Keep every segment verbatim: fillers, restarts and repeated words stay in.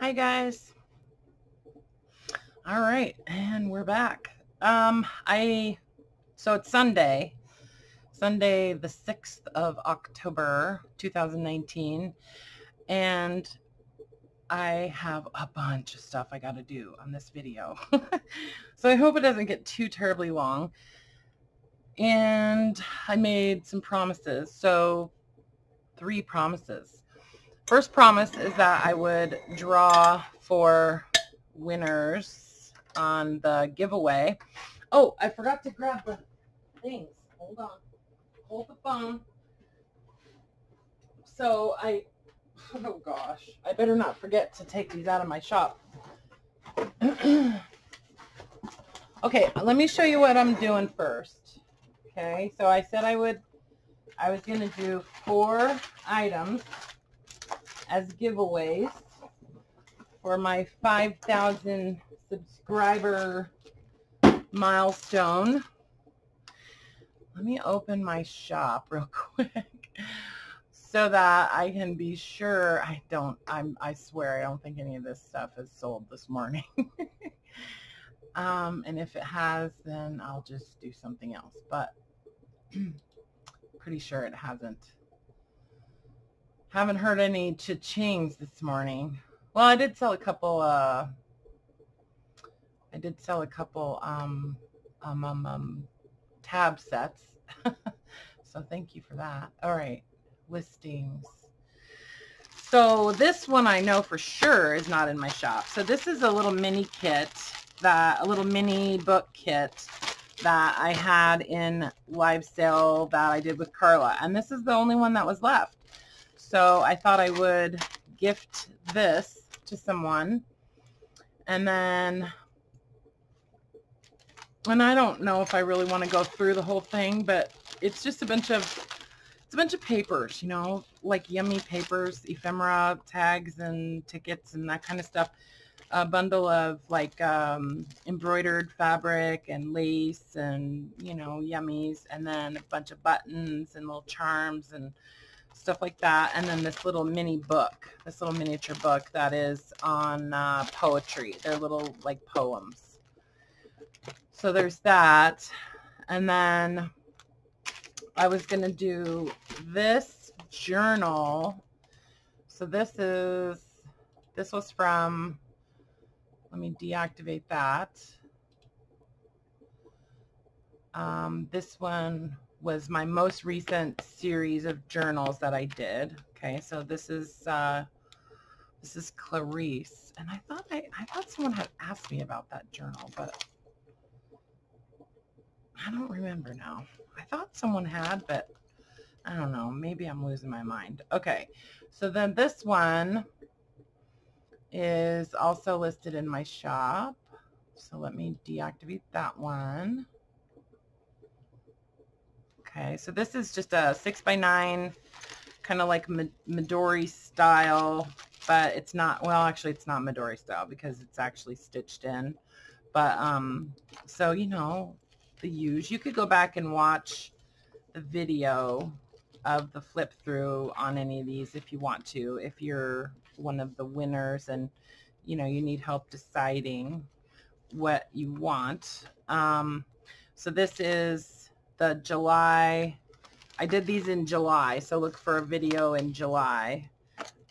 Hi guys. All right, and we're back. Um, I so it's Sunday, Sunday the sixth of October, two thousand nineteen, and I have a bunch of stuff I got to do on this video. So I hope it doesn't get too terribly long. And I made some promises. So three promises. First promise is that I would draw for winners on the giveaway. Oh, I forgot to grab the things. Hold on. Hold the phone. So I, oh gosh, I better not forget to take these out of my shop. Okay, let me show you what I'm doing first. Okay, so I said I would, I was going to do four items as giveaways for my five thousand subscriber milestone. Let me open my shop real quick so that I can be sure I don't, I'm, I swear I don't think any of this stuff is sold this morning. um, and if it has, then I'll just do something else, but pretty sure it hasn't. Haven't heard any cha-chings this morning. Well, I did sell a couple, uh, I did sell a couple um, um, um, um, tab sets. So thank you for that. All right, listings. So this one I know for sure is not in my shop. So this is a little mini kit, that, a little mini book kit that I had in live sale that I did with Karla. And this is the only one that was left. So I thought I would gift this to someone, and then, and I don't know if I really want to go through the whole thing, but it's just a bunch of, it's a bunch of papers, you know, like yummy papers, ephemera, tags, and tickets, and that kind of stuff. A bundle of like um, embroidered fabric and lace and, you know, yummies, and then a bunch of buttons and little charms and stuff like that, and then this little mini book, this little miniature book that is on uh, poetry. They're little like poems. So there's that, and then I was gonna do this journal. So this is, this was from, let me deactivate that. Um, this one was my most recent series of journals that I did. Okay, so this is uh, this is Clarice, and I thought I, I thought someone had asked me about that journal, but I don't remember now. I thought someone had, but I don't know. Maybe I'm losing my mind. Okay, so then this one is also listed in my shop. So let me deactivate that one. Okay, so this is just a six by nine, kind of like Midori style, but it's not, well, actually it's not Midori style because it's actually stitched in. But, um, so, you know, the use, you could go back and watch the video of the flip through on any of these if you want to, if you're one of the winners and, you know, you need help deciding what you want. Um, so this is the July, I did these in July, so look for a video in July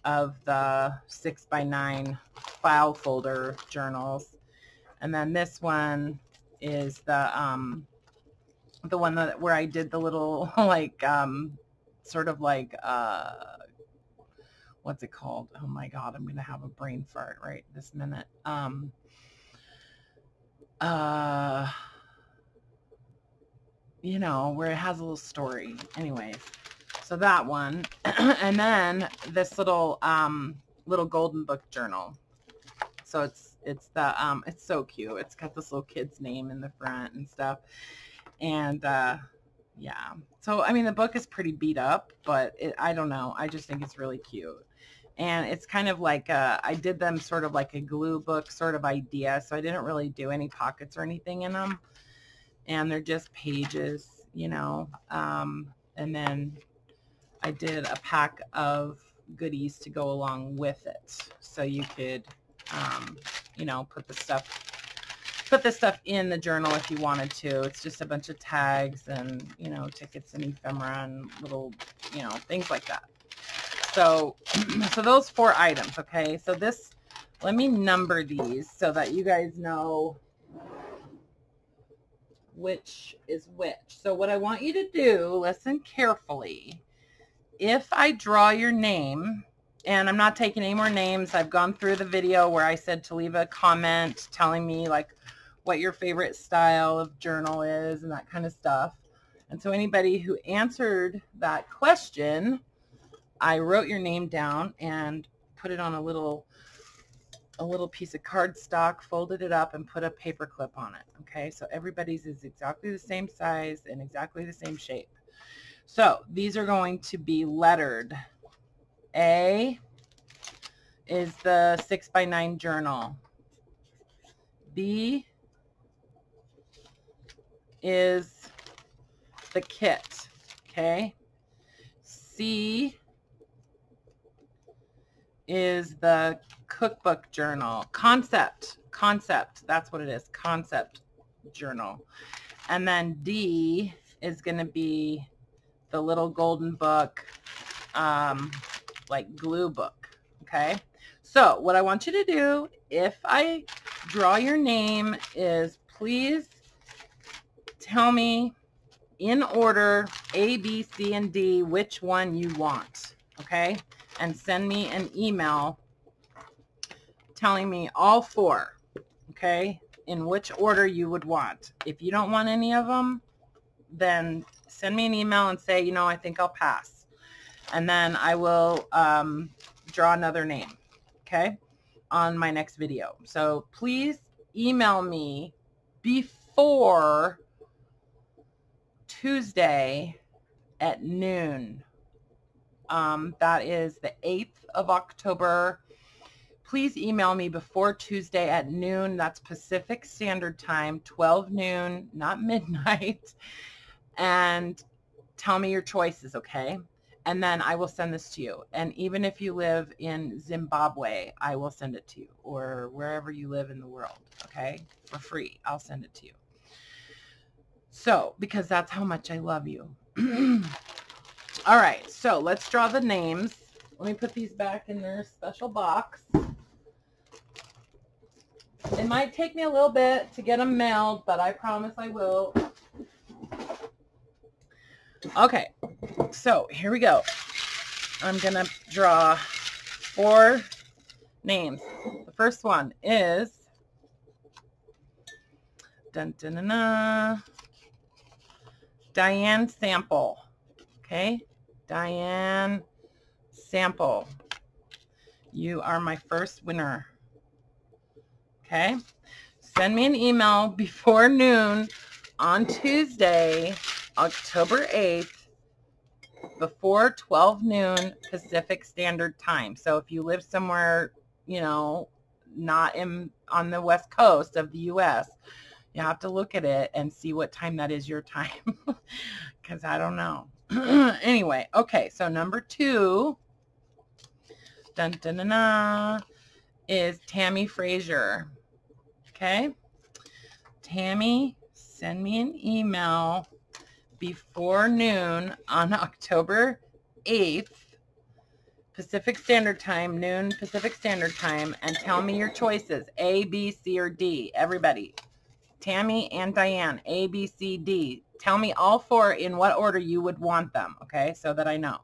of the six by nine file folder journals. And then this one is the um, the one that where I did the little like um, sort of like uh, what's it called? Oh my god, I'm gonna have a brain fart right this minute. Um, uh, you know, where it has a little story. Anyways, so that one. And then this little um little golden book journal. So it's it's the um it's so cute. It's got this little kid's name in the front and stuff. And uh yeah. So I mean the book is pretty beat up, but it, I don't know. I just think it's really cute. And it's kind of like a, I did them sort of like a glue book sort of idea. So I didn't really do any pockets or anything in them. And they're just pages, you know. Um, and then I did a pack of goodies to go along with it. So you could, um, you know, put the stuff, put this stuff in the journal if you wanted to. It's just a bunch of tags and, you know, tickets and ephemera and little, you know, things like that. So, so those four items, okay? So this, let me number these so that you guys know which is which. So what I want you to do, listen carefully. If I draw your name, and I'm not taking any more names, I've gone through the video where I said to leave a comment telling me like what your favorite style of journal is and that kind of stuff. And so anybody who answered that question, I wrote your name down and put it on a little a little piece of cardstock, folded it up, and put a paper clip on it. Okay, so everybody's is exactly the same size and exactly the same shape. So these are going to be lettered. A is the six by nine journal. B is the kit, okay? C is the cookbook journal. Concept, concept, that's what it is, concept journal. And then D is going to be the little golden book, um, like glue book, okay? So what I want you to do, if I draw your name, is please tell me in order A, B, C, and D which one you want, okay? And send me an email telling me all four, okay, in which order you would want. If you don't want any of them, then send me an email and say, you know, I think I'll pass. And then I will um, draw another name, okay, on my next video. So please email me before Tuesday at noon. Um, that is the eighth of October. Please email me before Tuesday at noon. That's Pacific Standard Time, twelve noon, not midnight. And tell me your choices, okay? And then I will send this to you. And even if you live in Zimbabwe, I will send it to you, or wherever you live in the world, okay? For free, I'll send it to you. So, because that's how much I love you. All right, so let's draw the names. Let me put these back in their special box. It might take me a little bit to get them mailed, but I promise I will. Okay, so here we go. I'm gonna draw four names. The first one is dun, dun, dun, dun, Diane Sample. Okay, Diane Sample. You are my first winner. Okay, send me an email before noon on Tuesday, October eighth, before twelve noon Pacific Standard Time. So if you live somewhere, you know, not in on the west coast of the U S, you have to look at it and see what time that is your time, because I don't know. Anyway, okay, so number two, dun, dun, dun, dun, is Tammy Frazier. Okay, Tammy, send me an email before noon on October eighth, Pacific Standard Time, noon Pacific Standard Time, and tell me your choices, A, B, C, or D. Everybody, Tammy and Diane, A, B, C, D. Tell me all four in what order you would want them, okay, so that I know.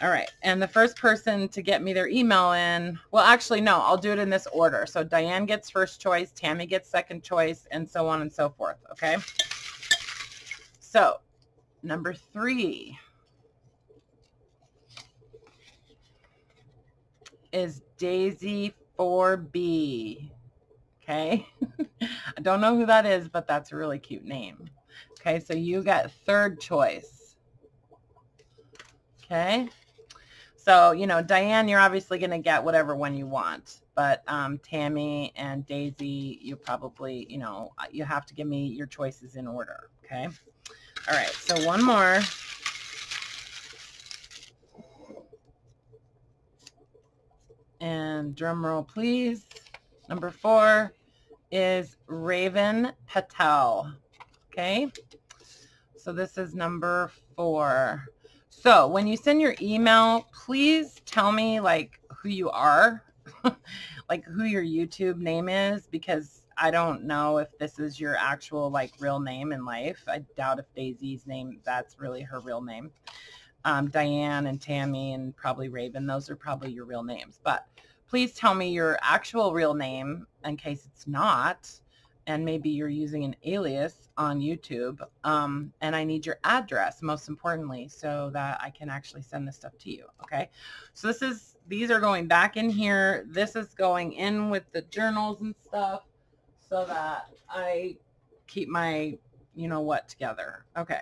All right, and the first person to get me their email in, well, actually, no, I'll do it in this order. So Diane gets first choice, Tammy gets second choice, and so on and so forth, okay? So, number three is Daisy four B, okay? I don't know who that is, but that's a really cute name. Okay, so you got third choice, okay? So, you know, Diane, you're obviously going to get whatever one you want, but um, Tammy and Daisy, you probably, you know, you have to give me your choices in order, okay? All right, so one more. And drum roll, please. Number four is Raven Patel. Okay. So this is number four. So when you send your email, please tell me like who you are, like who your YouTube name is, because I don't know if this is your actual like real name in life. I doubt if Daisy's name, that's really her real name. Um, Diane and Tammy and probably Raven, those are probably your real names. But please tell me your actual real name in case it's not, and maybe you're using an alias on YouTube. Um, and I need your address, most importantly, so that I can actually send this stuff to you, okay? So this is, these are going back in here. This is going in with the journals and stuff so that I keep my, you know what, together. Okay.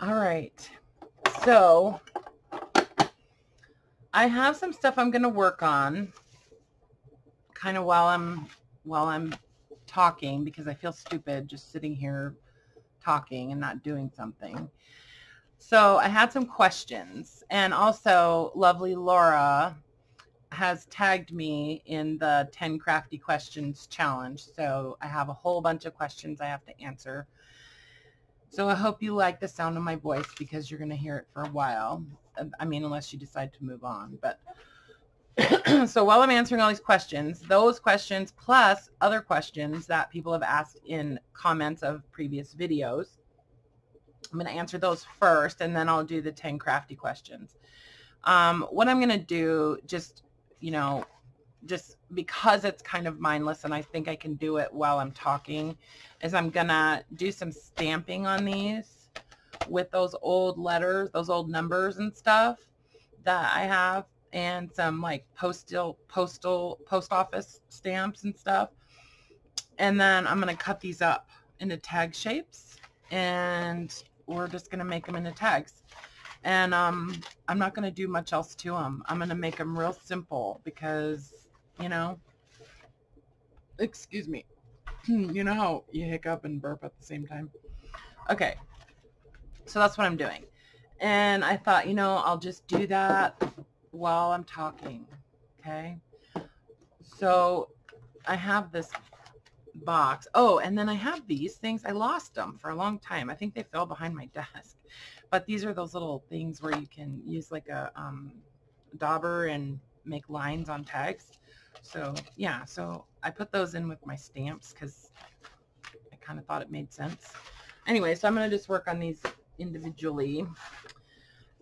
All right. So I have some stuff I'm going to work on kind of while I'm, while I'm talking, because I feel stupid just sitting here talking and not doing something. So I had some questions, and also lovely Laura has tagged me in the ten Crafty Questions Challenge. So I have a whole bunch of questions I have to answer. So I hope you like the sound of my voice, because you're going to hear it for a while. I mean, unless you decide to move on. But so while I'm answering all these questions, those questions plus other questions that people have asked in comments of previous videos, I'm going to answer those first, and then I'll do the ten crafty questions. Um, what I'm going to do, just, you know, just because it's kind of mindless and I think I can do it while I'm talking, is I'm gonna do some stamping on these with those old letters, those old numbers and stuff that I have, and some like postal, postal, post office stamps and stuff. And then I'm gonna cut these up into tag shapes, and we're just gonna make them into tags. And um, I'm not gonna do much else to them. I'm gonna make them real simple because, you know, excuse me, you know how you hiccup and burp at the same time? Okay, so that's what I'm doing. And I thought, you know, I'll just do that while I'm talking, okay? So I have this box. Oh, and then I have these things. I lost them for a long time. I think they fell behind my desk. But these are those little things where you can use like a um, dauber and make lines on tags. So yeah, so I put those in with my stamps because I kind of thought it made sense. Anyway, so I'm going to just work on these individually.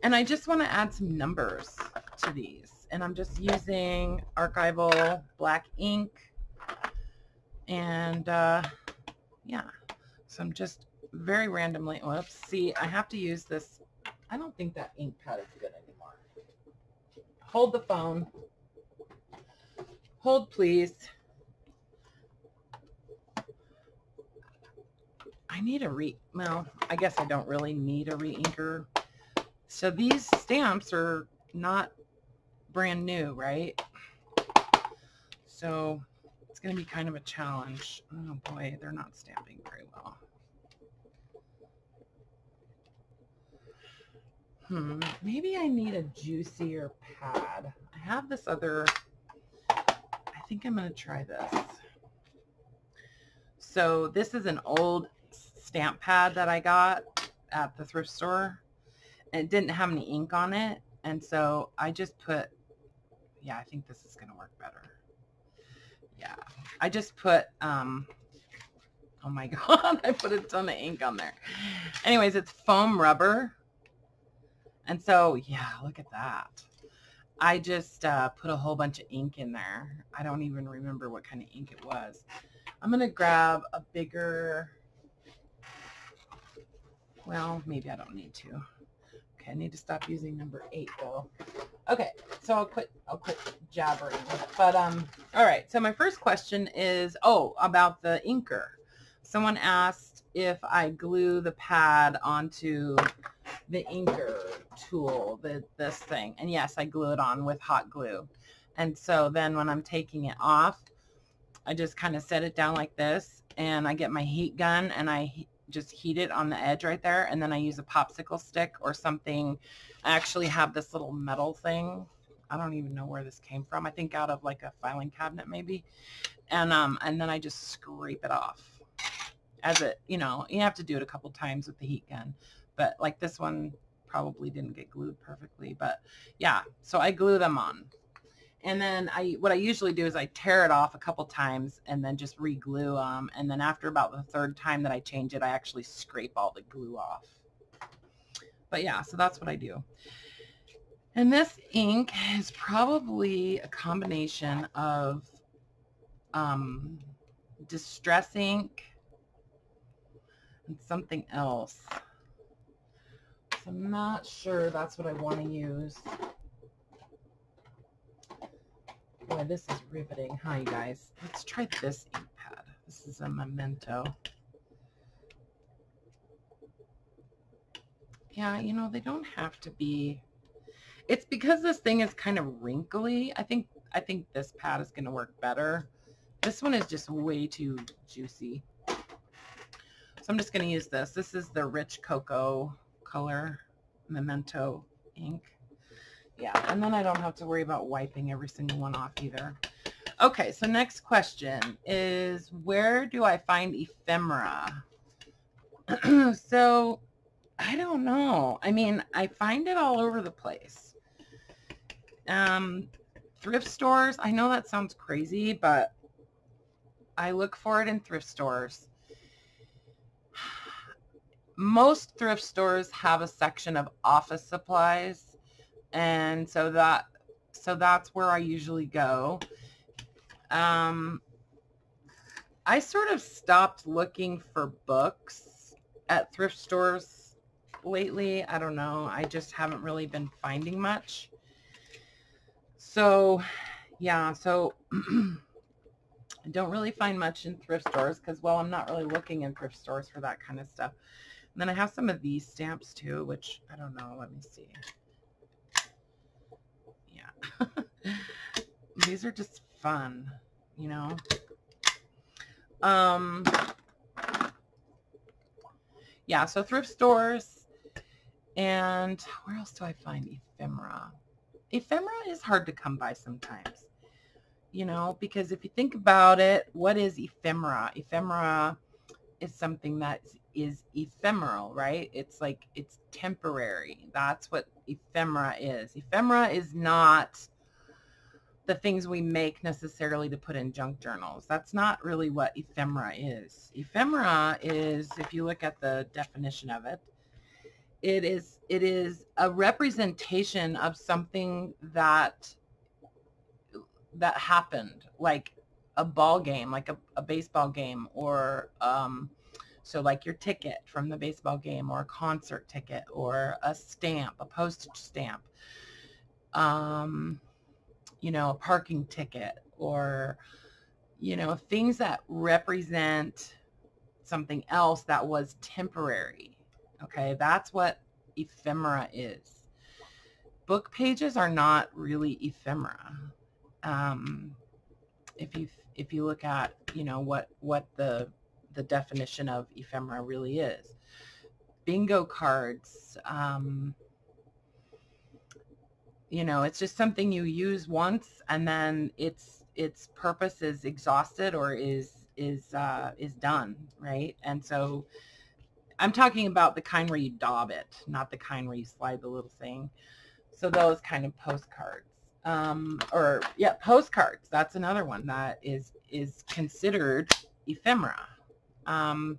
And I just want to add some numbers to these. And I'm just using archival black ink. And uh, yeah, so I'm just very randomly, whoops, see, I have to use this. I don't think that ink pad is good anymore. Hold the phone. Hold, please. I need a re, well, I guess I don't really need a re-inker. So these stamps are not brand new, right? So it's going to be kind of a challenge. Oh boy, they're not stamping very well. Hmm, maybe I need a juicier pad. I have this other, I think I'm going to try this. So this is an old stamp pad that I got at the thrift store, and it didn't have any ink on it. And so I just put, yeah, I think this is going to work better. Yeah, I just put, um, oh my God, I put a ton of ink on there. Anyways, it's foam rubber. And so, yeah, look at that. I just uh, put a whole bunch of ink in there. I don't even remember what kind of ink it was. I'm going to grab a bigger, well, maybe I don't need to. Okay, I need to stop using number eight, though. Okay, so I'll quit, I'll quit jabbering. But, um, all right, so my first question is, oh, about the inker. Someone asked if I glue the pad onto the inker tool, the, this thing. And yes, I glue it on with hot glue. And so then when I'm taking it off, I just kind of set it down like this, and I get my heat gun and I he just heat it on the edge right there. And then I use a popsicle stick or something. I actually have this little metal thing I don't even know where this came from. I think out of like a filing cabinet maybe. And, um, and then I just scrape it off as it, you know, you have to do it a couple times with the heat gun, but like this one probably didn't get glued perfectly, but yeah, so I glue them on. And then I, what I usually do is I tear it off a couple times and then just re-glue them. And then after about the third time that I change it, I actually scrape all the glue off. But yeah, so that's what I do. And this ink is probably a combination of um, Distress ink and something else. So I'm not sure that's what I want to use. Boy, this is riveting, huh, you guys? Let's try this ink pad. This is a Memento. Yeah, you know, they don't have to be... It's because this thing is kind of wrinkly. I think I think this pad is going to work better. This one is just way too juicy. So I'm just going to use this. This is the Rich Cocoa color Memento ink. Yeah, and then I don't have to worry about wiping every single one off either. Okay, so next question is, where do I find ephemera? So, I don't know. I mean, I find it all over the place. Um, thrift stores, I know that sounds crazy, but I look for it in thrift stores. Most thrift stores have a section of office supplies. And so that, so that's where I usually go. Um, I sort of stopped looking for books at thrift stores lately. I don't know. I just haven't really been finding much. So, yeah, so I don't really find much in thrift stores because, well, I'm not really looking in thrift stores for that kind of stuff. And then I have some of these stamps too, which I don't know. Let me see. These are just fun, you know. Um, yeah, so thrift stores. And where else do I find ephemera? Ephemera is hard to come by sometimes, you know, because if you think about it, what is ephemera? Ephemera is something that is ephemeral, right? It's like, it's temporary. That's what ephemera is. Ephemera is not the things we make necessarily to put in junk journals. That's not really what ephemera is. Ephemera is, if you look at the definition of it, it is, it is a representation of something that, that happened, like a ball game, like a, a baseball game, or um, so like your ticket from the baseball game, or a concert ticket, or a stamp, a postage stamp, um, you know, a parking ticket, or, you know, things that represent something else that was temporary. Okay, that's what ephemera is. Book pages are not really ephemera. Um, if you if you look at, you know, what what the the definition of ephemera really is. Bingo cards, um, you know, it's just something you use once and then its its purpose is exhausted or is is uh, is done, right? And so I'm talking about the kind where you daub it, not the kind where you slide the little thing. So those kind of postcards, um, or yeah, postcards. That's another one that is is considered ephemera. Um,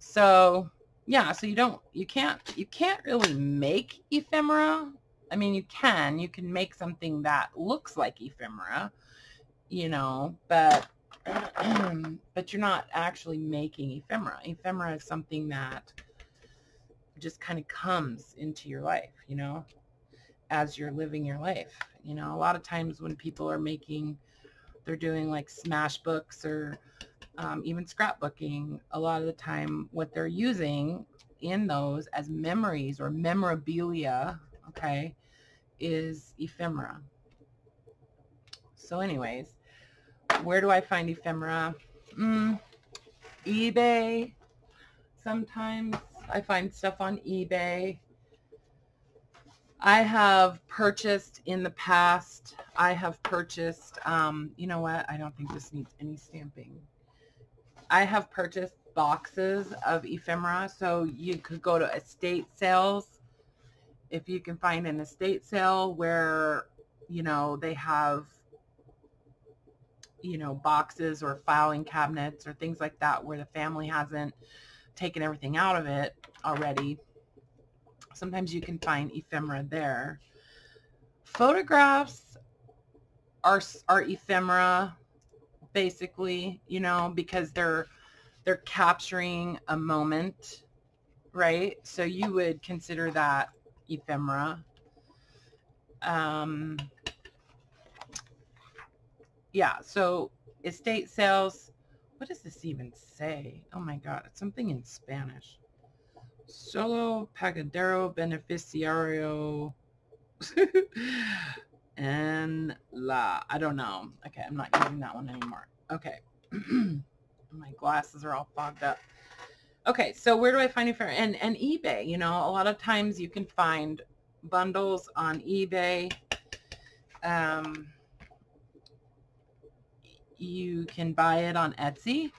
so yeah, so you don't, you can't, you can't really make ephemera. I mean, you can, you can make something that looks like ephemera, you know, but, but you're not actually making ephemera. Ephemera is something that just kind of comes into your life, you know, as you're living your life. You know, a lot of times when people are making, they're doing like smash books or, Um, even scrapbooking, a lot of the time what they're using in those as memories or memorabilia, okay, is ephemera. So anyways, where do I find ephemera? Mm, eBay. Sometimes I find stuff on eBay. I have purchased in the past, I have purchased, um, you know what, I don't think this needs any stamping. I have purchased boxes of ephemera, so you could go to estate sales. If you can find an estate sale where, you know, they have, you know, boxes or filing cabinets or things like that where the family hasn't taken everything out of it already. Sometimes you can find ephemera there. Photographs are, are ephemera, basically, you know, because they're, they're capturing a moment, right? So you would consider that ephemera. Um, yeah, so estate sales. What does this even say? Oh my God, it's something in Spanish. Solo pagadero beneficiario and la, I don't know. Okay, I'm not using that one anymore. Okay. My glasses are all fogged up. Okay, so where do I find it for? And, and eBay, you know, a lot of times you can find bundles on eBay. Um, you can buy it on Etsy.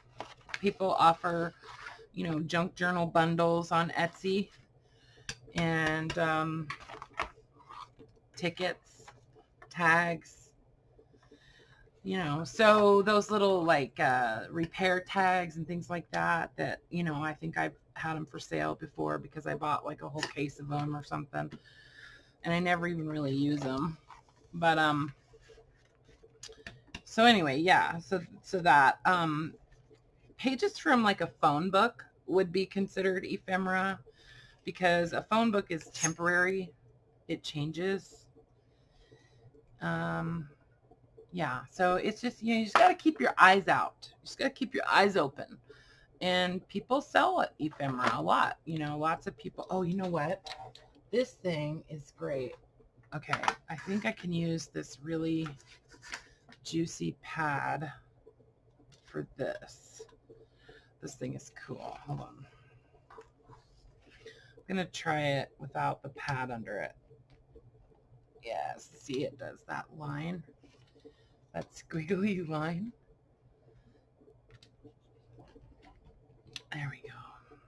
People offer, you know, junk journal bundles on Etsy and um, tickets, tags, you know, so those little like uh, repair tags and things like that, that, you know, I think I've had them for sale before because I bought like a whole case of them or something and I never even really use them. But, um, so anyway, yeah, so, so that, um, pages from like a phone book would be considered ephemera because a phone book is temporary. It changes. Um, yeah, so it's just, you know, you just got to keep your eyes out. You just got to keep your eyes open. And people sell ephemera a lot. You know, lots of people. Oh, you know what? This thing is great. Okay, I think I can use this really juicy pad for this. This thing is cool. Hold on. I'm going to try it without the pad under it. Yes, see, it does that line. That squiggly line. There we go.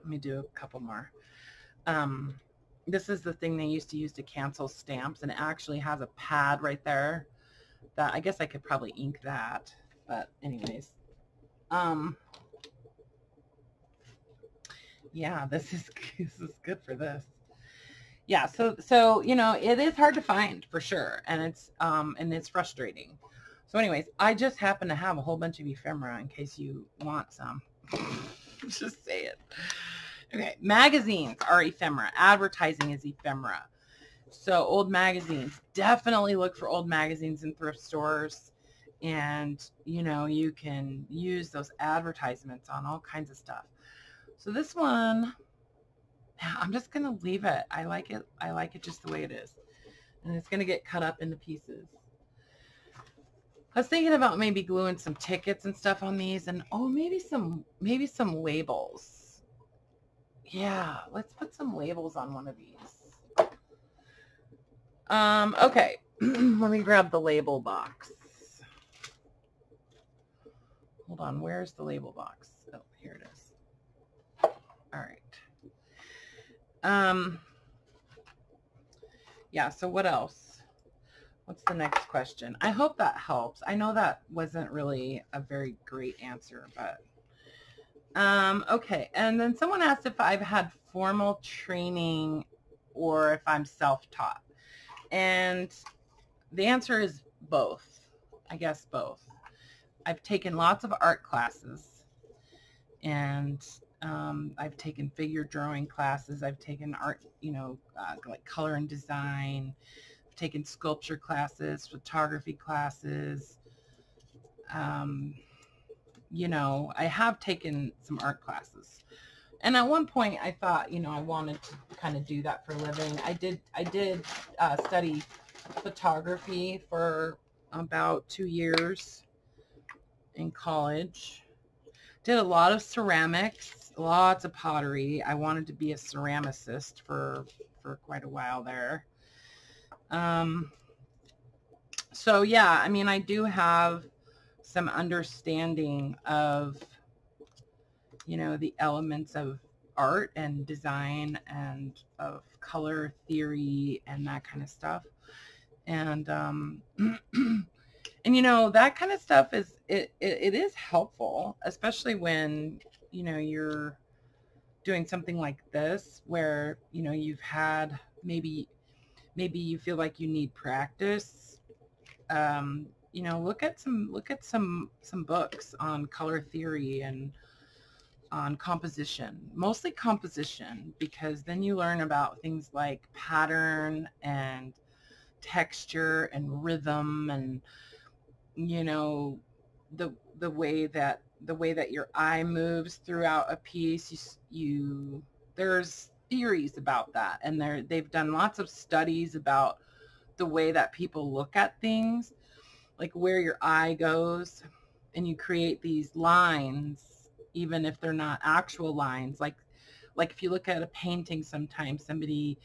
Let me do a couple more. Um, this is the thing they used to use to cancel stamps, and it actually has a pad right there. That I guess I could probably ink that, but anyways. Um, yeah, this is, this is good for this. Yeah. So, so, you know, it is hard to find for sure. And it's, um, and it's frustrating. So anyways, I just happen to have a whole bunch of ephemera in case you want some. Just say it. Okay. Magazines are ephemera. Advertising is ephemera. So old magazines, definitely look for old magazines in thrift stores. And, you know, you can use those advertisements on all kinds of stuff. So this one, I'm just going to leave it. I like it. I like it just the way it is. And it's going to get cut up into pieces. I was thinking about maybe gluing some tickets and stuff on these and, oh, maybe some, maybe some labels. Yeah. Let's put some labels on one of these. Um, okay. Let me grab the label box. Hold on, where's the label box? Oh, here it is. All right. Um, yeah, so what else? What's the next question? I hope that helps. I know that wasn't really a very great answer, but... Um, okay, and then someone asked if I've had formal training or if I'm self-taught. And the answer is both. I guess both. I've taken lots of art classes and um, I've taken figure drawing classes. I've taken art, you know, uh, like color and design. I've taken sculpture classes, photography classes. Um, you know, I have taken some art classes. And at one point I thought, you know, I wanted to kind of do that for a living. I did, I did uh, study photography for about two years. In college, did a lot of ceramics, lots of pottery. I wanted to be a ceramicist for for quite a while there. Um, so yeah, I mean, I do have some understanding of, you know, the elements of art and design and of color theory and that kind of stuff. And, um, and, you know, that kind of stuff is, it, it, it is helpful, especially when, you know, you're doing something like this where, you know, you've had maybe, maybe you feel like you need practice. Um, you know, look at some, look at some, some books on color theory and on composition, mostly composition, because then you learn about things like pattern and texture and rhythm and, you know, the, the way that, the way that your eye moves throughout a piece. You, you there's theories about that, and they're, they've done lots of studies about the way that people look at things, like where your eye goes, and you create these lines, even if they're not actual lines. Like, like if you look at a painting, sometimes somebody,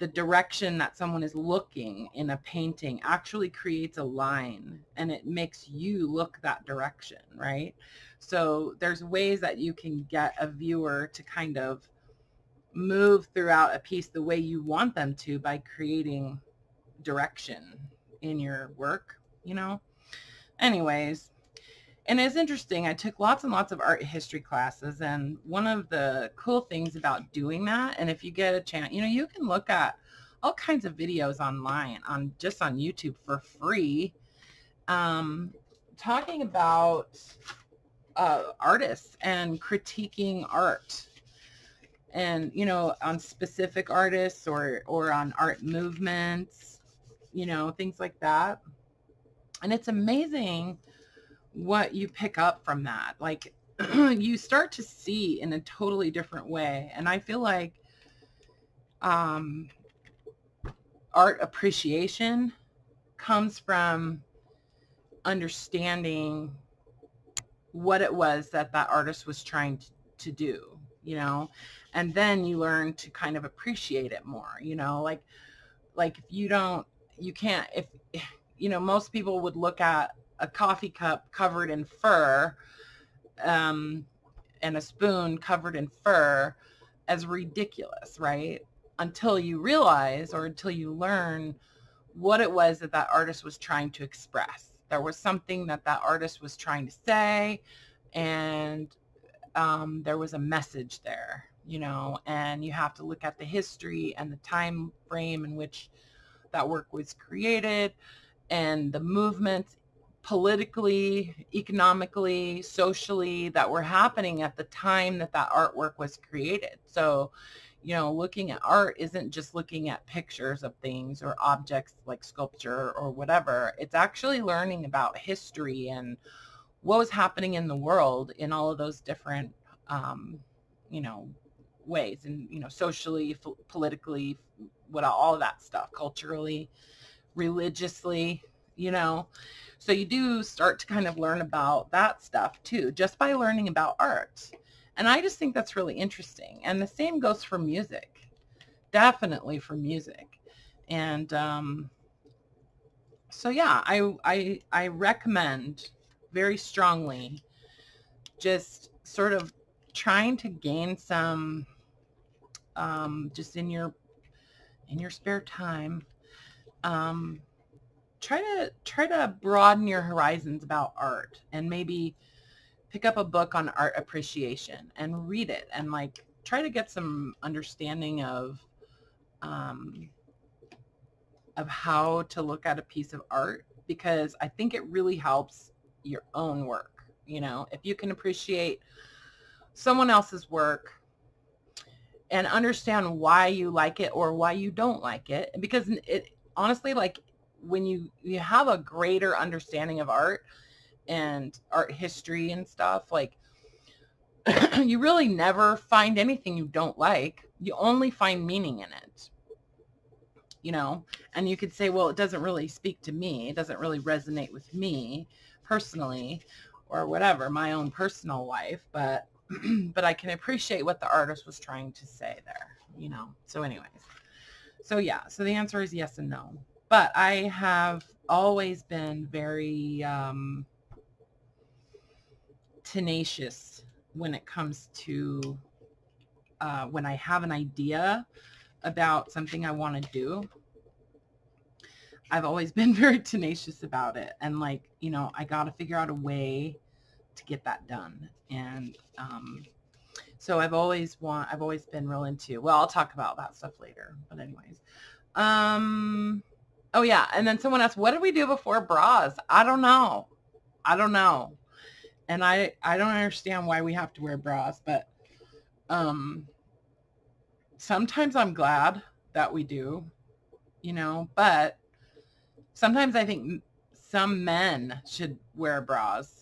the direction that someone is looking in a painting actually creates a line, and it makes you look that direction, right? So there's ways that you can get a viewer to kind of move throughout a piece the way you want them to by creating direction in your work, you know? Anyways. And it's interesting, I took lots and lots of art history classes, and one of the cool things about doing that, and if you get a chance, you know, you can look at all kinds of videos online, on just on YouTube for free, um, talking about uh, artists and critiquing art, and, you know, on specific artists or, or on art movements, you know, things like that. And it's amazing what you pick up from that. Like you start to see in a totally different way. And I feel like um, art appreciation comes from understanding what it was that that artist was trying to, to do, you know, and then you learn to kind of appreciate it more, you know, like, like if you don't, you can't, if, you know, most people would look at a coffee cup covered in fur um, and a spoon covered in fur as ridiculous, right? Until you realize, or until you learn what it was that that artist was trying to express. There was something that that artist was trying to say, and um, there was a message there, you know, and you have to look at the history and the time frame in which that work was created and the movements politically, economically, socially that were happening at the time that that artwork was created. So, you know, looking at art isn't just looking at pictures of things or objects like sculpture or whatever. It's actually learning about history and what was happening in the world in all of those different, um, you know, ways, and, you know, socially, f politically, what all of that stuff, culturally, religiously, you know. So you do start to kind of learn about that stuff too, just by learning about art. And I just think that's really interesting. And the same goes for music, definitely for music. And um, so yeah, I, I, I recommend very strongly just sort of trying to gain some, um, just in your, in your spare time, um, try to try to broaden your horizons about art, and maybe pick up a book on art appreciation and read it, and like try to get some understanding of um, of how to look at a piece of art, because I think it really helps your own work. You know, if you can appreciate someone else's work and understand why you like it or why you don't like it, because it honestly, like, when you, you have a greater understanding of art and art history and stuff, like you really never find anything you don't like. You only find meaning in it, you know, and you could say, well, it doesn't really speak to me. It doesn't really resonate with me personally, or whatever, my own personal life, but, but I can appreciate what the artist was trying to say there, you know? So anyways, So yeah, so the answer is yes and no. But I have always been very um, tenacious when it comes to uh, when I have an idea about something I want to do. I've always been very tenacious about it. And like, you know, I got to figure out a way to get that done. And um, so I've always want, I've always been real into, well, I'll talk about that stuff later, but anyways. Um, oh yeah. And then someone asked, what did we do before bras? I don't know. I don't know. And I, I don't understand why we have to wear bras, but um, sometimes I'm glad that we do, you know, but sometimes I think some men should wear bras.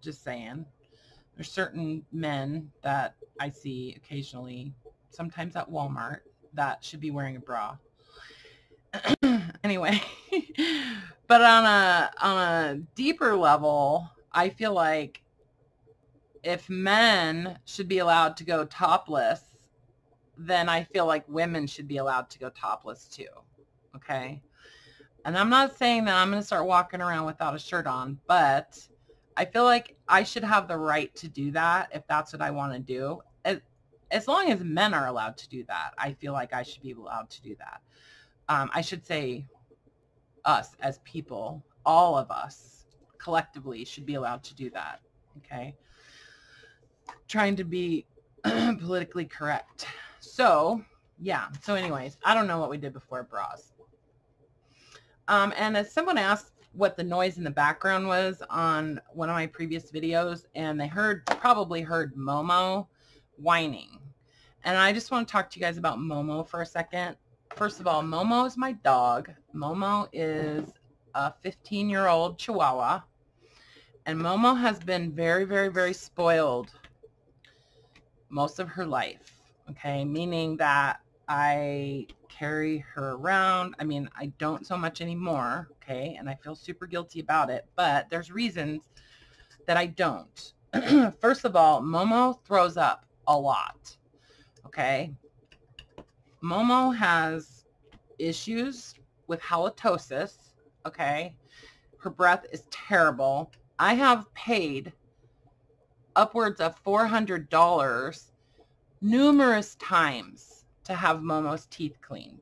Just saying. There's certain men that I see occasionally, sometimes at Walmart, that should be wearing a bra. Anyway, but on a, on a deeper level, I feel like if men should be allowed to go topless, then I feel like women should be allowed to go topless too. Okay. And I'm not saying that I'm going to start walking around without a shirt on, but I feel like I should have the right to do that if that's what I want to do. As, as long as men are allowed to do that, I feel like I should be allowed to do that. Um, I should say us as people, all of us collectively should be allowed to do that. Okay. Trying to be politically correct. So yeah. So anyways, I don't know what we did before bras. Um, and as someone asked what the noise in the background was on one of my previous videos, and they heard, probably heard Momo whining. And I just want to talk to you guys about Momo for a second. First of all, Momo is my dog. Momo is a fifteen year old Chihuahua. And Momo has been very, very, very spoiled most of her life. Okay. Meaning that I carry her around. I mean, I don't so much anymore. Okay. And I feel super guilty about it, but there's reasons that I don't. First of all, Momo throws up a lot. Okay. Momo has issues with halitosis. Okay. Her breath is terrible. I have paid upwards of four hundred dollars numerous times to have Momo's teeth cleaned.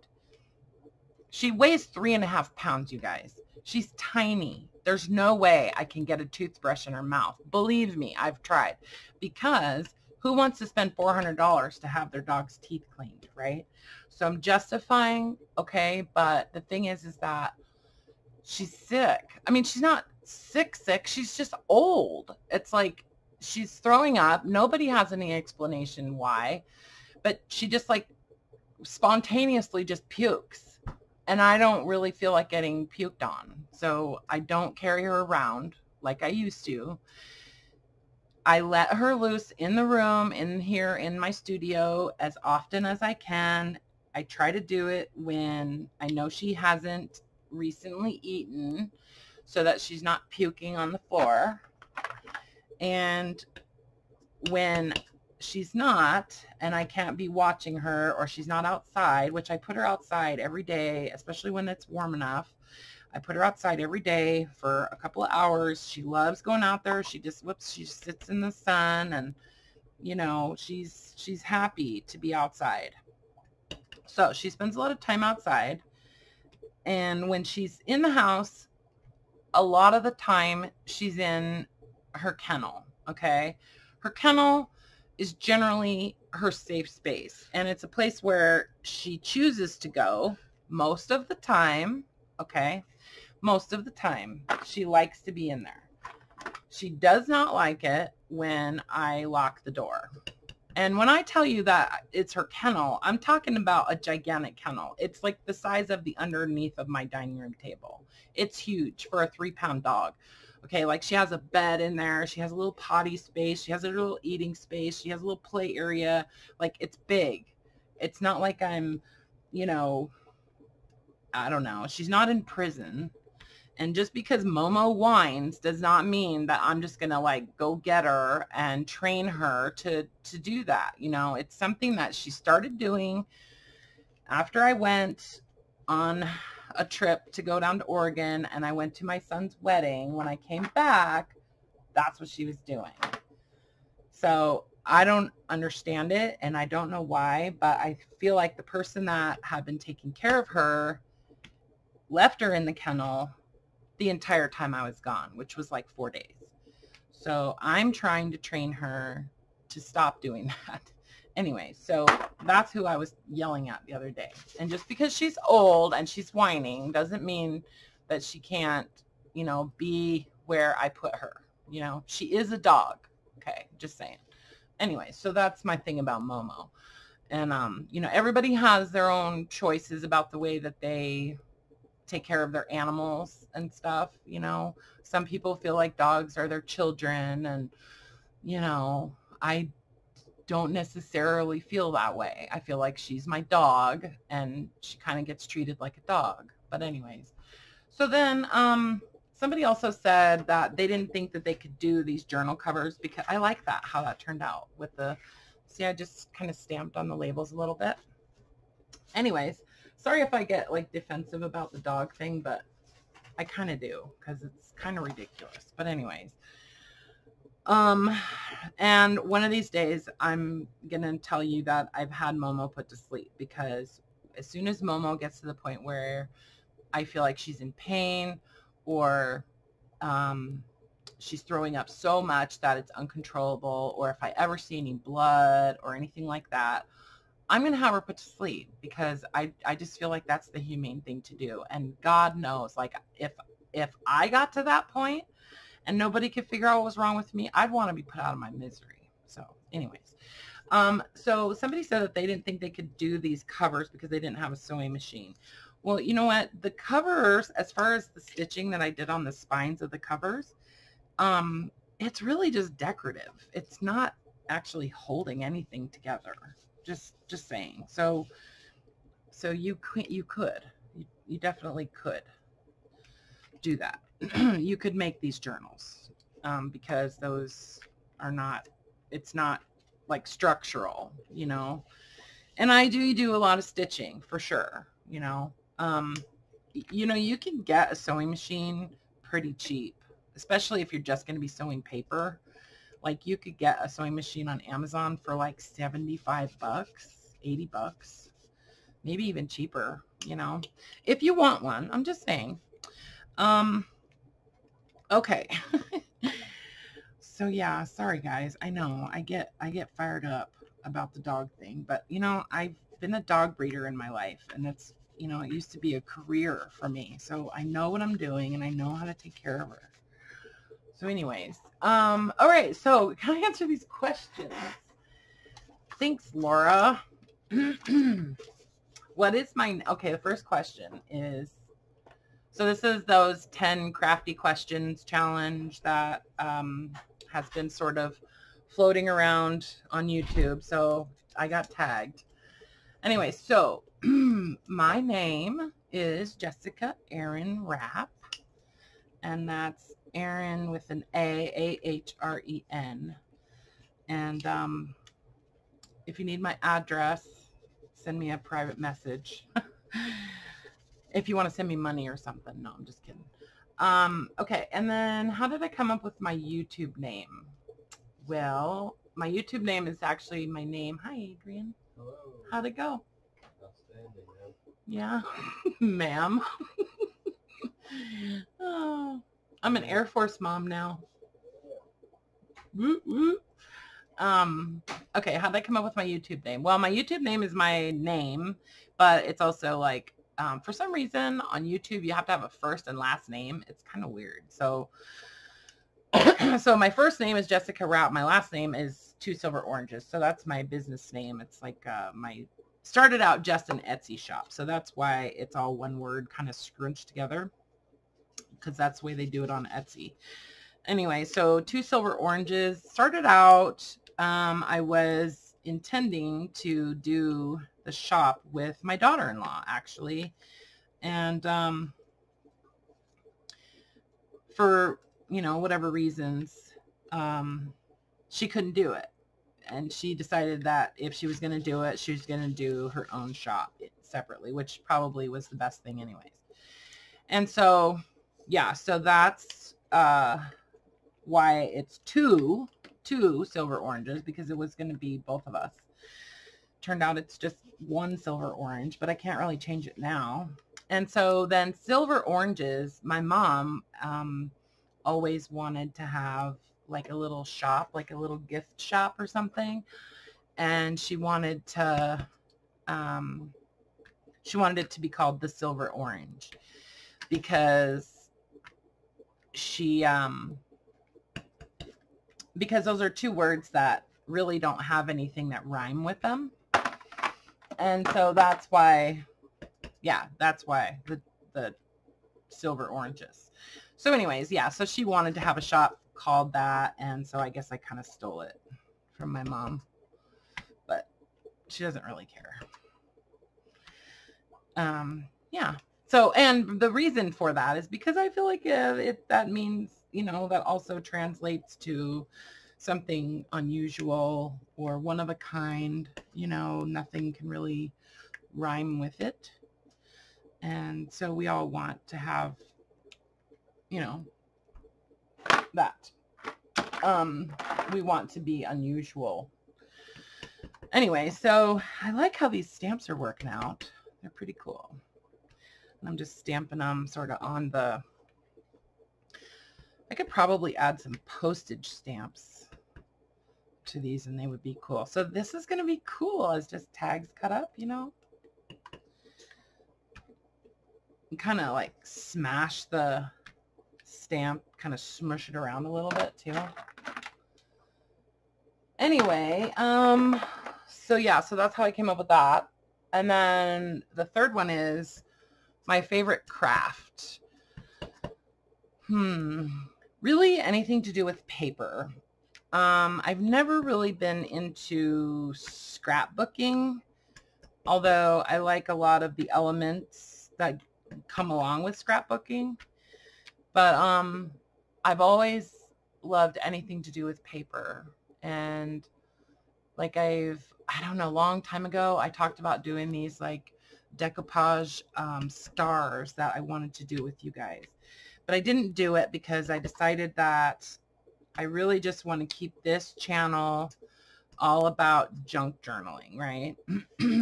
She weighs three and a half pounds, you guys. She's tiny. There's no way I can get a toothbrush in her mouth. Believe me, I've tried, because who wants to spend four hundred dollars to have their dog's teeth cleaned, right? So I'm justifying, okay, but the thing is, is that she's sick. I mean, she's not sick, sick. She's just old. It's like she's throwing up. Nobody has any explanation why, but she just like spontaneously just pukes, and I don't really feel like getting puked on, so I don't carry her around like I used to. I let her loose in the room, in here in my studio, as often as I can. I try to do it when I know she hasn't recently eaten, so that she's not puking on the floor. And when she's not, and I can't be watching her, or she's not outside, which I put her outside every day, especially when it's warm enough. I put her outside every day for a couple of hours. She loves going out there. She just whoops, she sits in the sun, and you know, she's she's happy to be outside. So she spends a lot of time outside. And when she's in the house, a lot of the time she's in her kennel. Okay. Her kennel is generally her safe space, and it's a place where she chooses to go most of the time. Okay. Most of the time she likes to be in there. She does not like it when I lock the door. And when I tell you that it's her kennel, I'm talking about a gigantic kennel. It's like the size of the underneath of my dining room table. It's huge for a three pound dog. Okay, like she has a bed in there. She has a little potty space. She has a little eating space. She has a little play area. Like, it's big. It's not like I'm, you know, I don't know. She's not in prison. And just because Momo whines does not mean that I'm just going to like go get her and train her to, to do that. You know, it's something that she started doing after I went on a trip to go down to Oregon and I went to my son's wedding, when I came back, that's what she was doing. So I don't understand it and I don't know why, but I feel like the person that had been taking care of her left her in the kennel the entire time I was gone, which was like four days. So I'm trying to train her to stop doing that. Anyway, so that's who I was yelling at the other day. And just because she's old and she's whining doesn't mean that she can't, you know, be where I put her. You know, she is a dog. Okay, just saying. Anyway, so that's my thing about Momo. And, um, you know, everybody has their own choices about the way that they take care of their animals and stuff. You know, some people feel like dogs are their children, and, you know, I don't necessarily feel that way. I feel like she's my dog and she kind of gets treated like a dog. But anyways, so then um, somebody also said that they didn't think that they could do these journal covers, because I like that, how that turned out with the, see, I just kind of stamped on the labels a little bit. Anyways, sorry if I get like defensive about the dog thing, but I kind of do because it's kind of ridiculous. But anyways, um, and one of these days I'm going to tell you that I've had Momo put to sleep, because as soon as Momo gets to the point where I feel like she's in pain or, um, she's throwing up so much that it's uncontrollable, or if I ever see any blood or anything like that, I'm going to have her put to sleep, because I, I just feel like that's the humane thing to do. And God knows, like if, if I got to that point and nobody could figure out what was wrong with me, I'd want to be put out of my misery. So anyways, um, so somebody said that they didn't think they could do these covers because they didn't have a sewing machine. Well, you know what? The covers, as far as the stitching that I did on the spines of the covers, um, it's really just decorative. It's not actually holding anything together. Just, just saying. So, so you could, you could, you, you definitely could do that. You could make these journals, um, because those are not, it's not like structural, you know, and I do do a lot of stitching for sure. You know, um, you know, you can get a sewing machine pretty cheap, especially if you're just going to be sewing paper. Like you could get a sewing machine on Amazon for like seventy-five bucks, eighty bucks, maybe even cheaper, you know, if you want one. I'm just saying. Um, okay. So yeah, sorry guys. I know I get, I get fired up about the dog thing, but you know, I've been a dog breeder in my life, and that's, you know, it used to be a career for me. So I know what I'm doing and I know how to take care of her. So anyways, um, all right, so can I answer these questions? Thanks, Laura. What is my, okay, the first question is, so this is those ten crafty questions challenge that um, has been sort of floating around on YouTube. So I got tagged. Anyway, so my name is Jessica Erin Rapp, and that's Erin with an A, A H R E N. And um, if you need my address, send me a private message. If you want to send me money or something. No, I'm just kidding. Um, okay, and then how did I come up with my YouTube name? Well, my YouTube name is actually my name. Hi, Adrian. Hello. How'd it go? Outstanding, man. Yeah, ma'am. Oh. I'm an Air Force mom now. Woo, woo. Um, okay, how did I come up with my YouTube name? Well, my YouTube name is my name, but it's also like, um, for some reason on YouTube, you have to have a first and last name. It's kind of weird. So, so my first name is Jessica Rapp. My last name is Two Silver Oranges. So that's my business name. It's like uh, my, started out just an Etsy shop. So that's why it's all one word kind of scrunched together, because that's the way they do it on Etsy. Anyway, so Two Silver Oranges started out, um, I was intending to do the shop with my daughter-in-law, actually. And um, for, you know, whatever reasons, um, she couldn't do it. And she decided that if she was going to do it, she was going to do her own shop. separately, which probably was the best thing anyways. And so, yeah, so that's uh, why it's two, two silver oranges, because it was going to be both of us. Turned out it's just one silver orange, but I can't really change it now. And so then silver oranges, my mom um, always wanted to have like a little shop, like a little gift shop or something. And she wanted to, um, she wanted it to be called the Silver Orange, because she, um, because those are two words that really don't have anything that rhyme with them. And so that's why, yeah, that's why the, the silver oranges. So anyways, yeah, so she wanted to have a shop called that. And so I guess I kind of stole it from my mom, but she doesn't really care. Um, yeah. So, and the reason for that is because I feel like if, if that means, you know, that also translates to something unusual or one of a kind, you know, nothing can really rhyme with it. And so we all want to have, you know, that. Um, we want to be unusual. Anyway, so I like how these stamps are working out. They're pretty cool. And I'm just stamping them sort of on the, I could probably add some postage stamps to these and they would be cool. So this is going to be cool as just tags cut up, you know. And kind of like smash the stamp, kind of smush it around a little bit too. Anyway, um, so yeah, so that's how I came up with that. And then the third one is my favorite craft. Hmm. Really anything to do with paper. Um, I've never really been into scrapbooking, although I like a lot of the elements that come along with scrapbooking. But um, I've always loved anything to do with paper. And like I've, I don't know, a long time ago, I talked about doing these like decoupage um, stars that I wanted to do with you guys. But I didn't do it because I decided that I really just want to keep this channel all about junk journaling, right?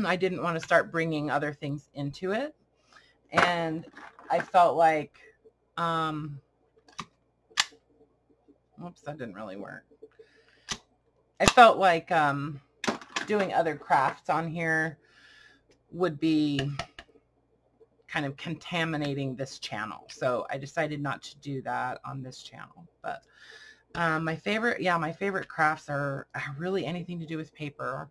I didn't want to start bringing other things into it. And I felt like, um, oops, that didn't really work. I felt like um, doing other crafts on here would be kind of contaminating this channel. So I decided not to do that on this channel. But um, my favorite, yeah, my favorite crafts are really anything to do with paper,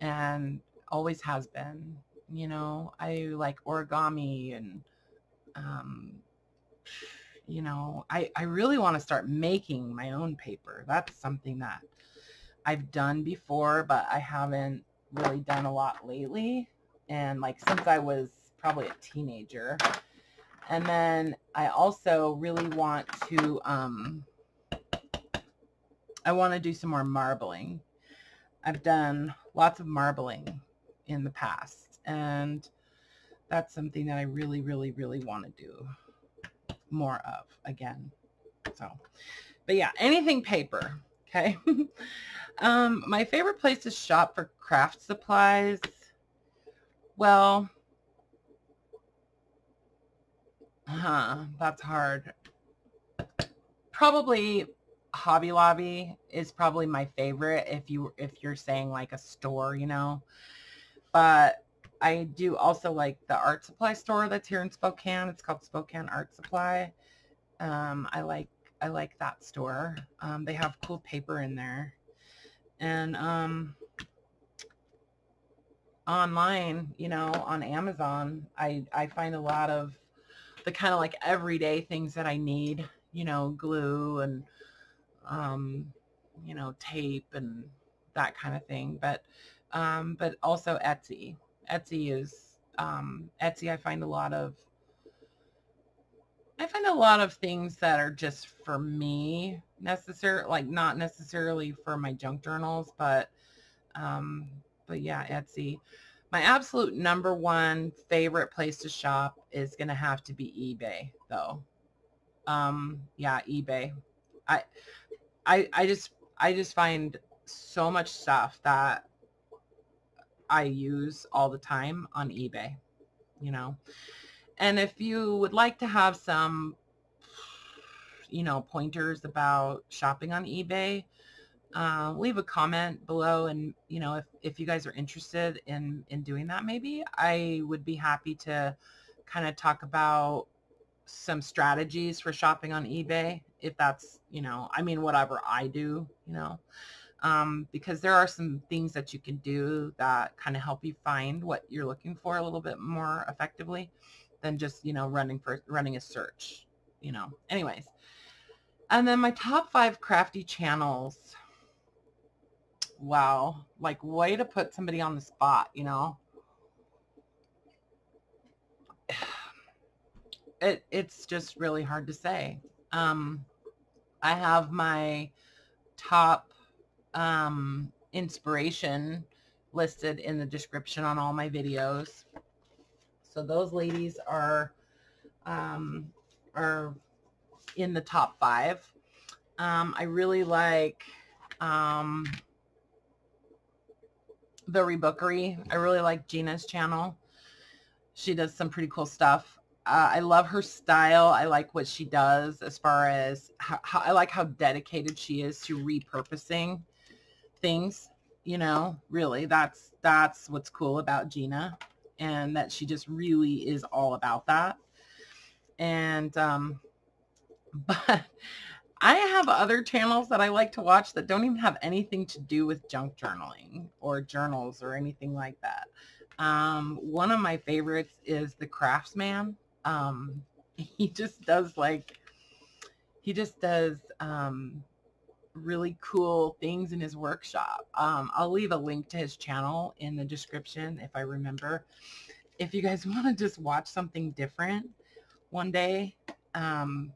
and always has been. You know, I like origami and, um, you know, I, I really want to start making my own paper. That's something that I've done before, but I haven't really done a lot lately. And like since I was probably a teenager. And then I also really want to, um, I want to do some more marbling. I've done lots of marbling in the past, and that's something that I really, really, really want to do more of again. So, but yeah, anything paper. Okay. um, my favorite place to shop for craft supplies. Well, huh, that's hard. Probably Hobby Lobby is probably my favorite if you if you're saying like a store, you know. But I do also like the art supply store that's here in Spokane. It's called Spokane Art Supply. Um, I like I like that store. Um, they have cool paper in there, and um, online, you know, on Amazon, I I find a lot of the kind of like everyday things that I need, you know, glue and, um, you know, tape and that kind of thing. But, um, but also Etsy. Etsy is, um, Etsy, I find a lot of, I find a lot of things that are just for me necessary, like not necessarily for my junk journals, but, um, but yeah, Etsy. My absolute number one favorite place to shop is going to have to be eBay, though. Um, yeah, eBay. I, I, I just, I just find so much stuff that I use all the time on eBay, you know. And if you would like to have some, you know, pointers about shopping on eBay, uh, leave a comment below. And, you know, if, if you guys are interested in, in doing that, maybe I would be happy to kind of talk about some strategies for shopping on eBay. If that's, you know, I mean, whatever I do, you know, um, because there are some things that you can do that kind of help you find what you're looking for a little bit more effectively than just, you know, running for running a search, you know, anyways. And then my top five crafty channels. Wow. Like, way to put somebody on the spot, you know. It, it's just really hard to say. Um, I have my top um, inspiration listed in the description on all my videos. So those ladies are, um, are, in the top five. Um, I really like um, The Rebookery. I really like Gina's channel. She does some pretty cool stuff. Uh, I love her style. I like what she does as far as how, how I like how dedicated she is to repurposing things, you know, really. That's, that's what's cool about Gina, and that she just really is all about that. And, um, but I have other channels that I like to watch that don't even have anything to do with junk journaling or journals or anything like that. Um, one of my favorites is The Craftsman. Um, he just does like, he just does um, really cool things in his workshop. Um, I'll leave a link to his channel in the description if I remember. If you guys want to just watch something different one day, um,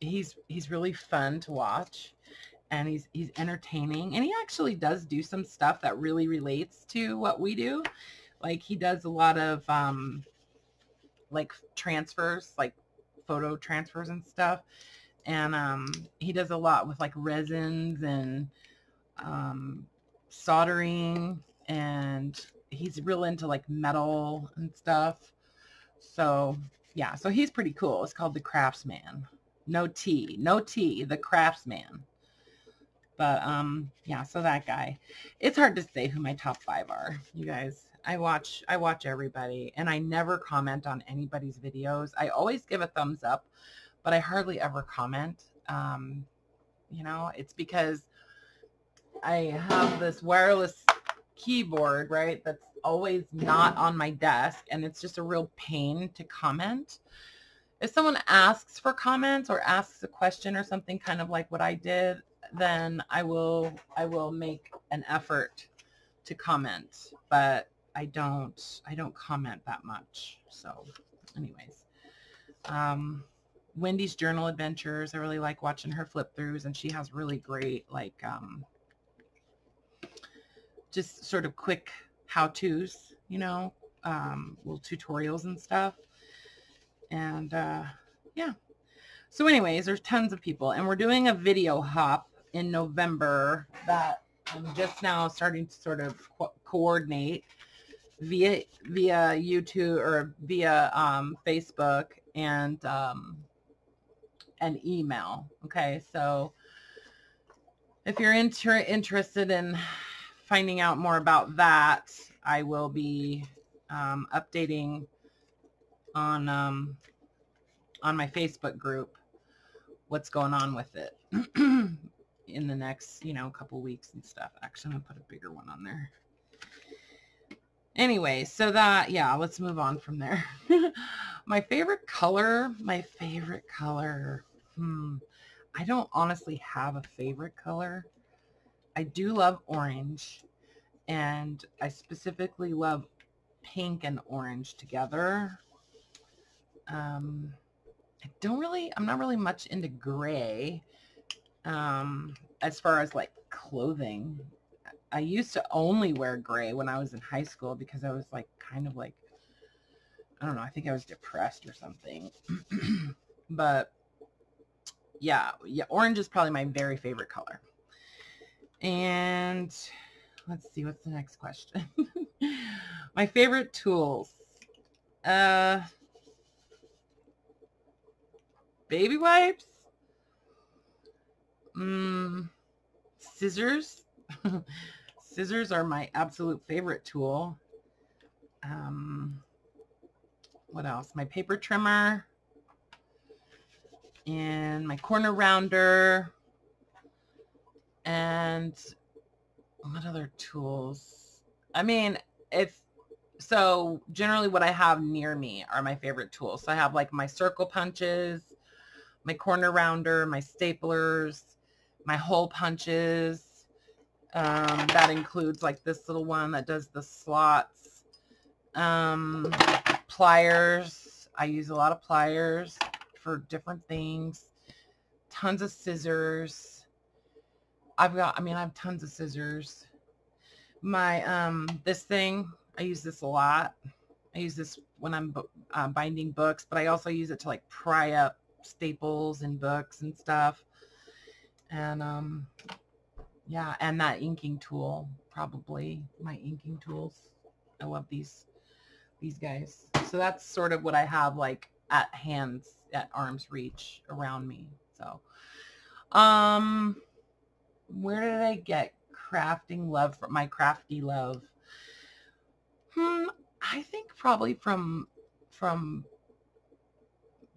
he's he's really fun to watch, and he's he's entertaining, and he actually does do some stuff that really relates to what we do. Like, he does a lot of um like transfers, like photo transfers and stuff, and um he does a lot with like resins and um soldering, and he's real into like metal and stuff. So yeah, so he's pretty cool. It's called The Craftsman. No T, no T, The Craftsman. But um, yeah, so that guy. It's hard to say who my top five are, you guys. I watch, I watch everybody, and I never comment on anybody's videos. I always give a thumbs up, but I hardly ever comment. Um, you know, it's because I have this wireless keyboard, right? That's always not on my desk, and it's just a real pain to comment. If someone asks for comments or asks a question or something, kind of like what I did, then I will, I will make an effort to comment, but I don't, I don't comment that much. So anyways, um, Wendy's Journal Adventures. I really like watching her flip throughs, and she has really great, like, um, just sort of quick how-tos, you know, um, little tutorials and stuff. And uh, yeah, so anyways, there's tons of people, and we're doing a video hop in November that I'm just now starting to sort of co coordinate via via YouTube or via um, Facebook and um, an email. Okay, so if you're inter interested in finding out more about that, I will be um, updating on um on my Facebook group what's going on with it in the next, you know, couple weeks and stuff. Actually, I'm gonna put a bigger one on there anyway. So that, yeah, let's move on from there. My favorite color, my favorite color hmm I don't honestly have a favorite color. I do love orange, and I specifically love pink and orange together. Um, I don't really, I'm not really much into gray, um, as far as like clothing. I used to only wear gray when I was in high school because I was like, kind of like, I don't know, I think I was depressed or something. But yeah, yeah, orange is probably my very favorite color. And let's see, what's the next question? My favorite tools. Uh, baby wipes. Mm, scissors. Scissors are my absolute favorite tool. Um, what else? My paper trimmer and my corner rounder. And what other tools? I mean, it's so generally what I have near me are my favorite tools. So I have like my circle punches, my corner rounder, my staplers, my hole punches. Um, that includes like this little one that does the slots, um, pliers. I use a lot of pliers for different things, tons of scissors. I've got, I mean, I have tons of scissors. My, um, this thing, I use this a lot. I use this when I'm uh, binding books, but I also use it to like pry up staples and books and stuff. And, um, yeah, and that inking tool, probably my inking tools. I love these, these guys. So that's sort of what I have like at hands, at arm's reach around me. So, um, where did I get crafting love from? My crafty love. Hmm, I think probably from, from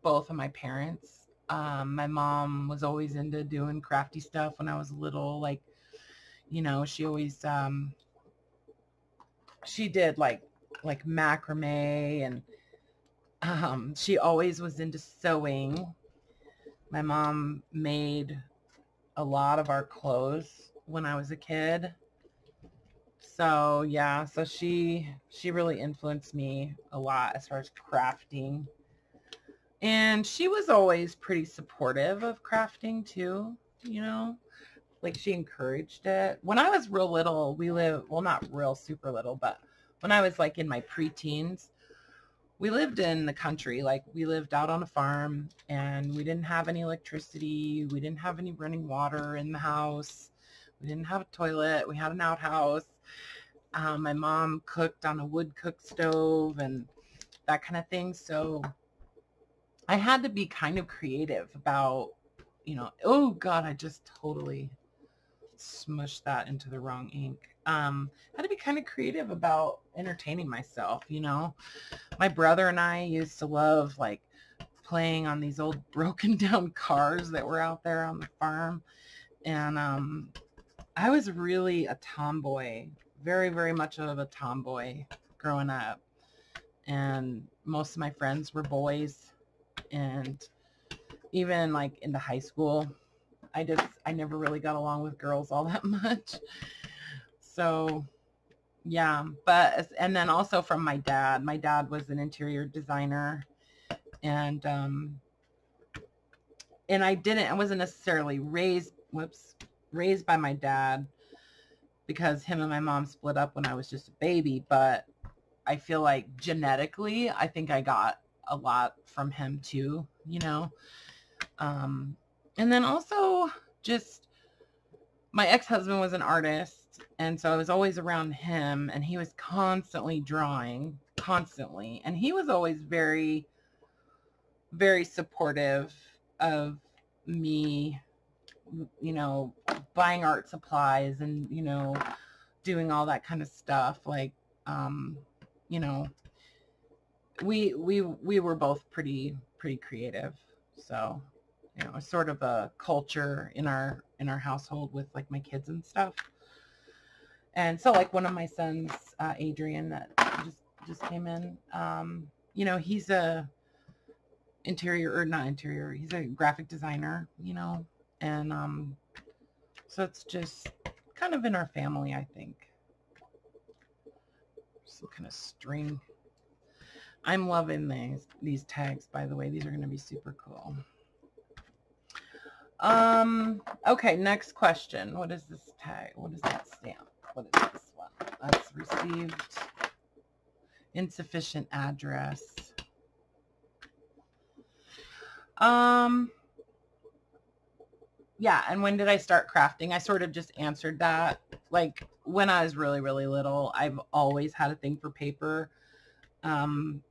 both of my parents. Um, my mom was always into doing crafty stuff when I was little, like, you know, she always, um, she did like, like macrame and, um, she always was into sewing. My mom made a lot of our clothes when I was a kid. So yeah, so she, she really influenced me a lot as far as crafting. And she was always pretty supportive of crafting too, you know? Like she encouraged it. When I was real little, we lived, well, not real super little, but when I was like in my preteens, we lived in the country. Like we lived out on a farm and we didn't have any electricity. We didn't have any running water in the house. We didn't have a toilet. We had an outhouse. Um, my mom cooked on a wood cook stove and that kind of thing. So I had to be kind of creative about, you know, oh God, I just totally smushed that into the wrong ink. Um, I had to be kind of creative about entertaining myself, you know. My brother and I used to love like playing on these old broken down cars that were out there on the farm. And um, I was really a tomboy, very, very much of a tomboy growing up. And most of my friends were boys. And even like into high school, I just, I never really got along with girls all that much. So yeah, but, and then also from my dad, my dad was an interior designer and, um, and I didn't, I wasn't necessarily raised, whoops, raised by my dad because him and my mom split up when I was just a baby. But I feel like genetically, I think I got a lot from him too, you know? Um, and then also just my ex-husband was an artist. And so I was always around him and he was constantly drawing constantly. And he was always very, very supportive of me, you know, buying art supplies and, you know, doing all that kind of stuff. Like, um, you know, we, we, we were both pretty, pretty creative. So, you know, sort of a culture in our, in our household with like my kids and stuff. And so like one of my sons, uh, Adrian, that just, just came in, um, you know, he's a interior or not interior. He's a graphic designer, you know? And, um, so it's just kind of in our family, I think. Some kind of string. I'm loving these, these tags, by the way. These are going to be super cool. Um, okay, next question. What is this tag? What is that stamp? what is this one? That's received. Insufficient address. Um, yeah, and when did I start crafting? I sort of just answered that. Like, when I was really, really little, I've always had a thing for paper. Um,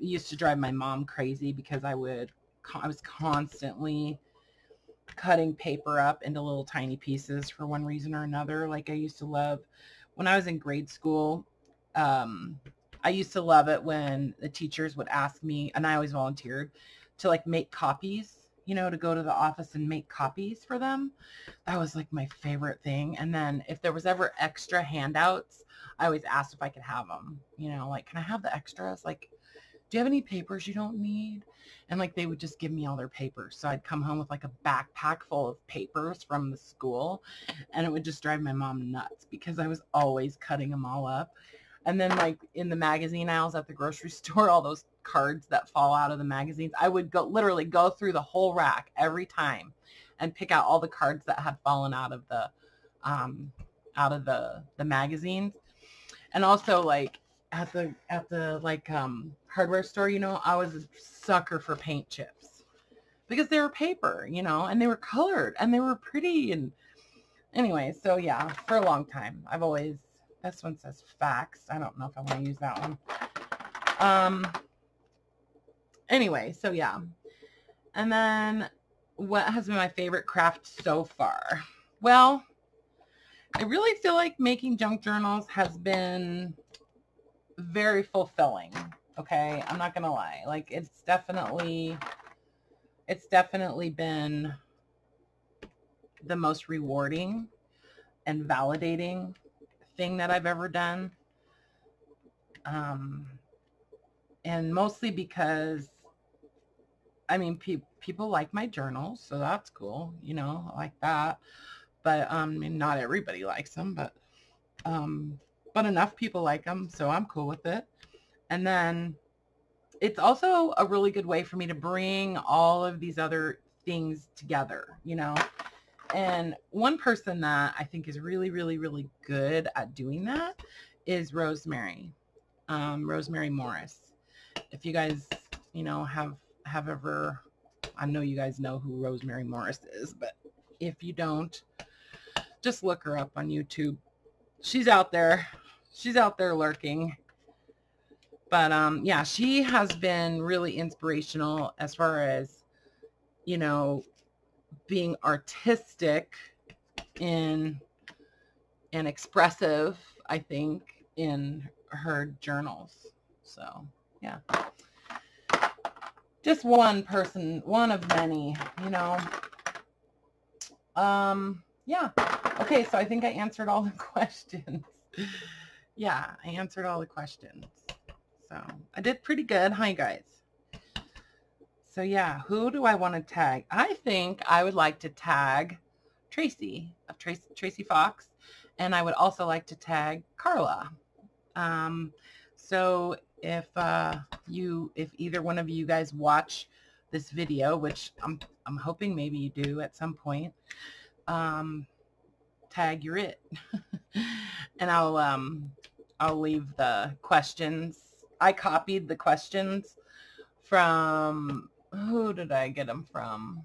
used to drive my mom crazy because I would, I was constantly cutting paper up into little tiny pieces for one reason or another. Like, I used to love, when I was in grade school, um, I used to love it when the teachers would ask me, and I always volunteered, to like make copies, you know, to go to the office and make copies for them. That was like my favorite thing. And then if there was ever extra handouts, I always asked if I could have them, you know, like, can I have the extras? Like, do you have any papers you don't need? And like, they would just give me all their papers. So I'd come home with like a backpack full of papers from the school, and it would just drive my mom nuts because I was always cutting them all up. And then like in the magazine aisles at the grocery store, all those cards that fall out of the magazines, I would go literally go through the whole rack every time and pick out all the cards that had fallen out of the, um, out of the, the magazines. And also like at the, at the like, um, hardware store, you know, I was a sucker for paint chips because they were paper, you know, and they were colored and they were pretty. And anyway, so yeah, for a long time, I've always, this one says fax. I don't know if I want to use that one. Um, anyway, so yeah. And then what has been my favorite craft so far? Well, I really feel like making junk journals has been very fulfilling. Okay. I'm not going to lie. Like it's definitely, it's definitely been the most rewarding and validating thing that I've ever done, um, and mostly because, I mean, pe people like my journals, so that's cool, you know, I like that, but, um, and not everybody likes them, but, um, but enough people like them, so I'm cool with it. And then it's also a really good way for me to bring all of these other things together, you know. And one person that I think is really, really, really good at doing that is Rosemary, um, Rosemary Morris. If you guys, you know, have, have ever, I know you guys know who Rosemary Morris is, but if you don't, just look her up on YouTube. She's out there. She's out there lurking. But, um, yeah, she has been really inspirational as far as, you know, being artistic in and expressive, I think, in her journals. So yeah, just one person, one of many, you know. Um, yeah. Okay. So I think I answered all the questions. Yeah. I answered all the questions. So I did pretty good. Hi guys. So yeah, who do I want to tag? I think I would like to tag Tracie of Trace, Tracie Fox, and I would also like to tag Karla. Um, so if uh, you, if either one of you guys watch this video, which I'm I'm hoping maybe you do at some point, um, tag you're it, and I'll um I'll leave the questions. I copied the questions from. Who did I get them from?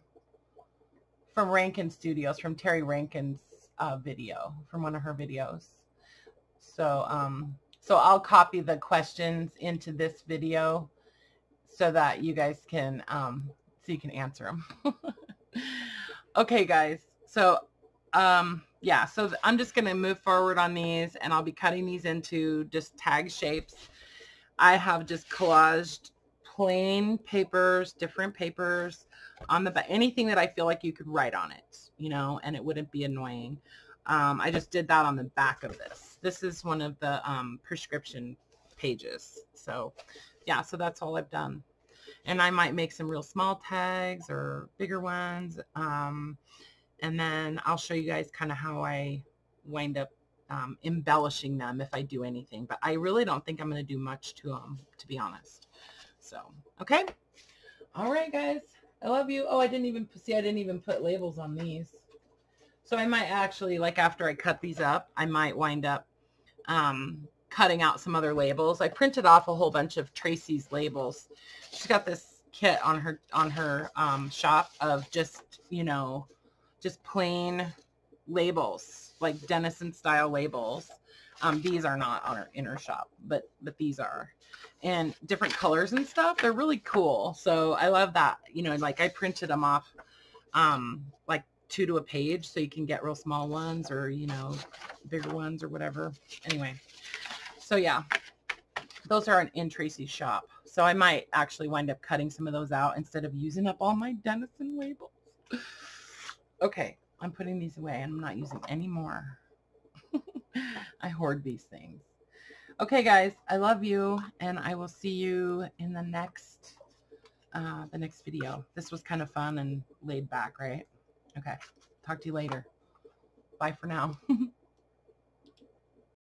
From Rankin Studios, from Terry Rankin's uh, video, from one of her videos. So, um, so I'll copy the questions into this video so that you guys can, um, so you can answer them. Okay, guys. So, um, yeah. So I'm just gonna move forward on these, and I'll be cutting these into just tag shapes. I have just collaged plain papers, different papers on the, anything that I feel like you could write on it, you know, and it wouldn't be annoying. Um, I just did that on the back of this. This is one of the um, prescription pages. So yeah, so that's all I've done. And I might make some real small tags or bigger ones. Um, and then I'll show you guys kind of how I wind up um, embellishing them if I do anything, but I really don't think I'm going to do much to them, to be honest. So, okay. All right, guys. I love you. Oh, I didn't even see, I didn't even put labels on these. So I might actually, like after I cut these up, I might wind up um, cutting out some other labels. I printed off a whole bunch of Tracie's labels. She's got this kit on her on her um, shop of just, you know, just plain labels, like Denison style labels. Um, these are not on our inner shop, but but these are, and different colors and stuff. They're really cool. So I love that. You know, like I printed them off, um, like two to a page, so you can get real small ones or, you know, bigger ones or whatever. Anyway, so yeah, those are in Tracie's shop. So I might actually wind up cutting some of those out instead of using up all my Denison labels. Okay, I'm putting these away and I'm not using any more. I hoard these things. Okay, guys, I love you, and I will see you in the next, uh, the next video. This was kind of fun and laid back, right? Okay, talk to you later. Bye for now.